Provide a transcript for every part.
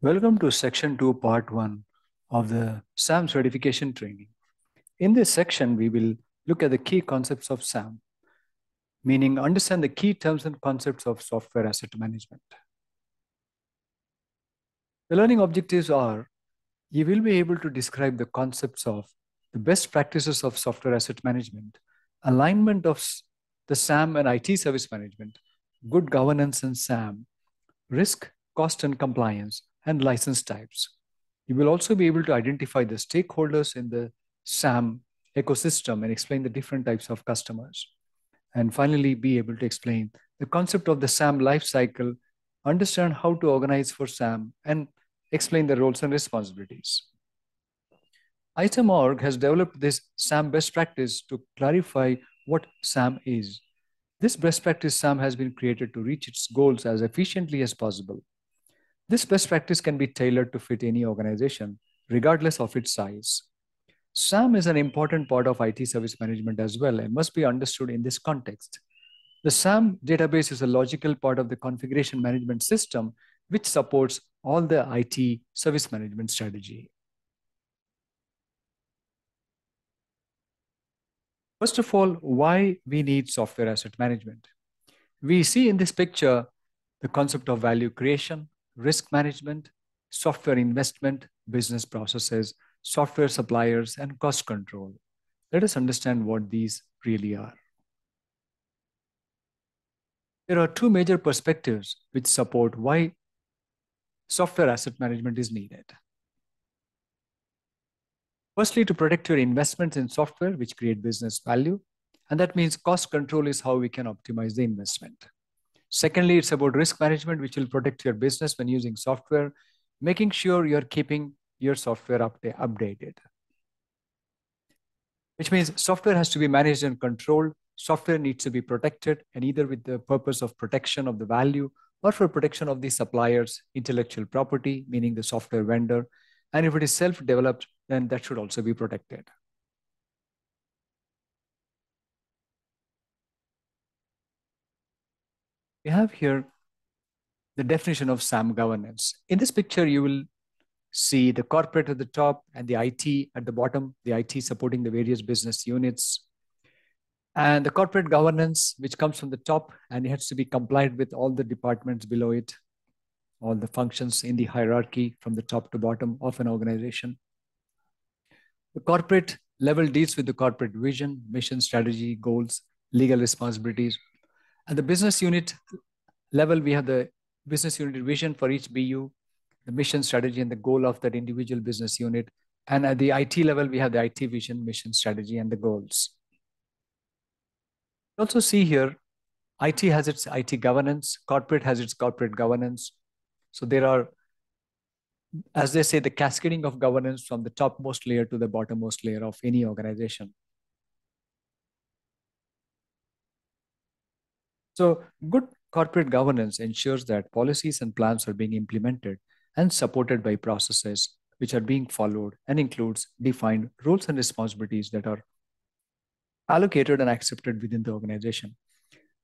Welcome to Section 2, Part 1 of the SAM certification training. In this section, we will look at the key concepts of SAM, meaning understand the key terms and concepts of software asset management. The learning objectives are, you will be able to describe the concepts of the best practices of software asset management, alignment of the SAM and IT service management, good governance in SAM, risk, cost and compliance, and license types. You will also be able to identify the stakeholders in the SAM ecosystem and explain the different types of customers. And finally, be able to explain the concept of the SAM lifecycle, understand how to organize for SAM, and explain the roles and responsibilities. ITAMOrg has developed this SAM best practice to clarify what SAM is. This best practice SAM has been created to reach its goals as efficiently as possible. This best practice can be tailored to fit any organization, regardless of its size. SAM is an important part of IT service management as well and must be understood in this context. The SAM database is a logical part of the configuration management system, which supports all the IT service management strategy. First of all, why we need software asset management. We see in this picture the concept of value creation, risk management, software investment, business processes, software suppliers, and cost control. Let us understand what these really are. There are two major perspectives which support why software asset management is needed. Firstly, to protect your investments in software which create business value, and that means cost control is how we can optimize the investment. Secondly, it's about risk management, which will protect your business when using software, making sure you're keeping your software updated. Which means software has to be managed and controlled. Software needs to be protected, and either with the purpose of protection of the value or for protection of the supplier's intellectual property, meaning the software vendor. And if it is self-developed, then that should also be protected. We have here the definition of SAM governance. In this picture, you will see the corporate at the top and the IT at the bottom, the IT supporting the various business units. And the corporate governance, which comes from the top, and it has to be complied with all the departments below it, all the functions in the hierarchy from the top to bottom of an organization. The corporate level deals with the corporate vision, mission, strategy, goals, legal responsibilities. At the business unit level, we have the business unit vision for each BU, the mission, strategy, and the goal of that individual business unit. And at the IT level, we have the IT vision, mission, strategy, and the goals. You also see here, IT has its IT governance, corporate has its corporate governance. So there are, as they say, the cascading of governance from the topmost layer to the bottommost layer of any organization. So good corporate governance ensures that policies and plans are being implemented and supported by processes which are being followed, and includes defined roles and responsibilities that are allocated and accepted within the organization.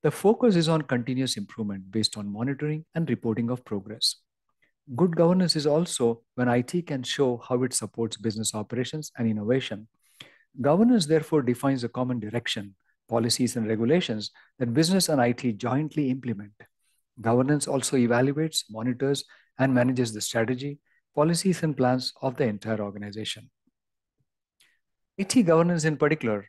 The focus is on continuous improvement based on monitoring and reporting of progress. Good governance is also when IT can show how it supports business operations and innovation. Governance therefore defines a common direction, policies and regulations that business and IT jointly implement. Governance also evaluates, monitors, and manages the strategy, policies, and plans of the entire organization. IT governance in particular,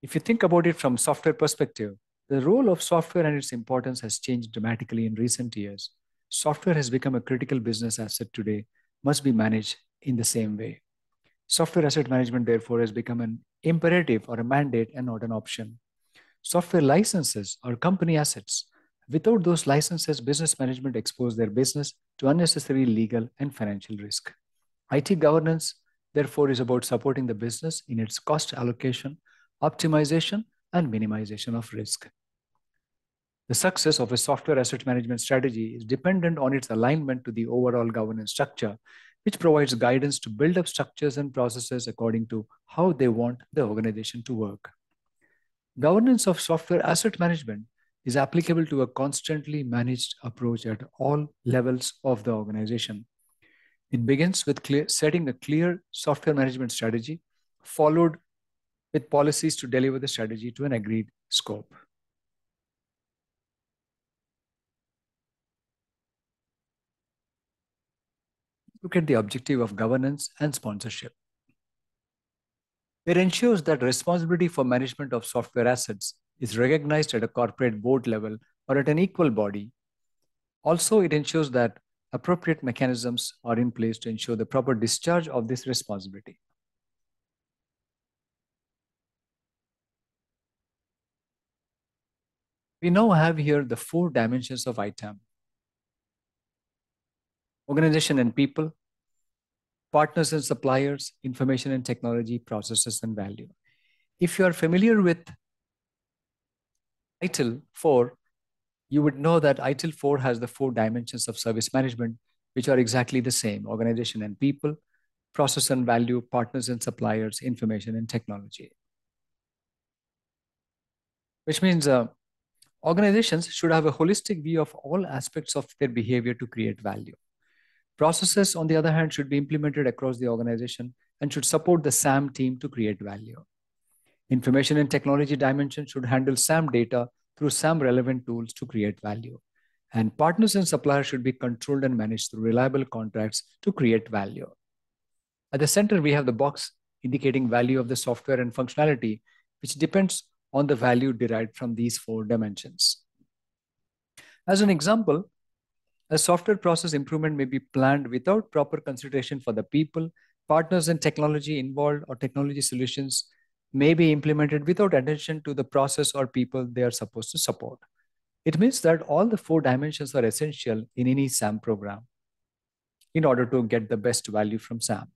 if you think about it from software perspective, the role of software and its importance has changed dramatically in recent years. Software has become a critical business asset today, must be managed in the same way. Software asset management, therefore, has become an imperative or a mandate and not an option. Software licenses are company assets. Without those licenses, business management exposes their business to unnecessary legal and financial risk. IT governance, therefore, is about supporting the business in its cost allocation, optimization, and minimization of risk. The success of a software asset management strategy is dependent on its alignment to the overall governance structure, which provides guidance to build up structures and processes according to how they want the organization to work. Governance of software asset management is applicable to a constantly managed approach at all levels of the organization. It begins with setting a clear software management strategy, followed with policies to deliver the strategy to an agreed scope. Look at the objective of governance and sponsorship. It ensures that responsibility for management of software assets is recognized at a corporate board level or at an equal body. Also, it ensures that appropriate mechanisms are in place to ensure the proper discharge of this responsibility. We now have here the four dimensions of ITAM: organization and people, partners and suppliers, information and technology, processes and value. If you are familiar with ITIL 4, you would know that ITIL 4 has the four dimensions of service management, which are exactly the same: organization and people, process and value, partners and suppliers, information and technology. Which means organizations should have a holistic view of all aspects of their behavior to create value. Processes, on the other hand, should be implemented across the organization and should support the SAM team to create value. Information and technology dimension should handle SAM data through SAM relevant tools to create value. And partners and suppliers should be controlled and managed through reliable contracts to create value. At the center, we have the box indicating value of the software and functionality, which depends on the value derived from these four dimensions. As an example, a software process improvement may be planned without proper consideration for the people, partners and technology involved, or technology solutions may be implemented without attention to the process or people they are supposed to support. It means that all the four dimensions are essential in any SAM program in order to get the best value from SAM.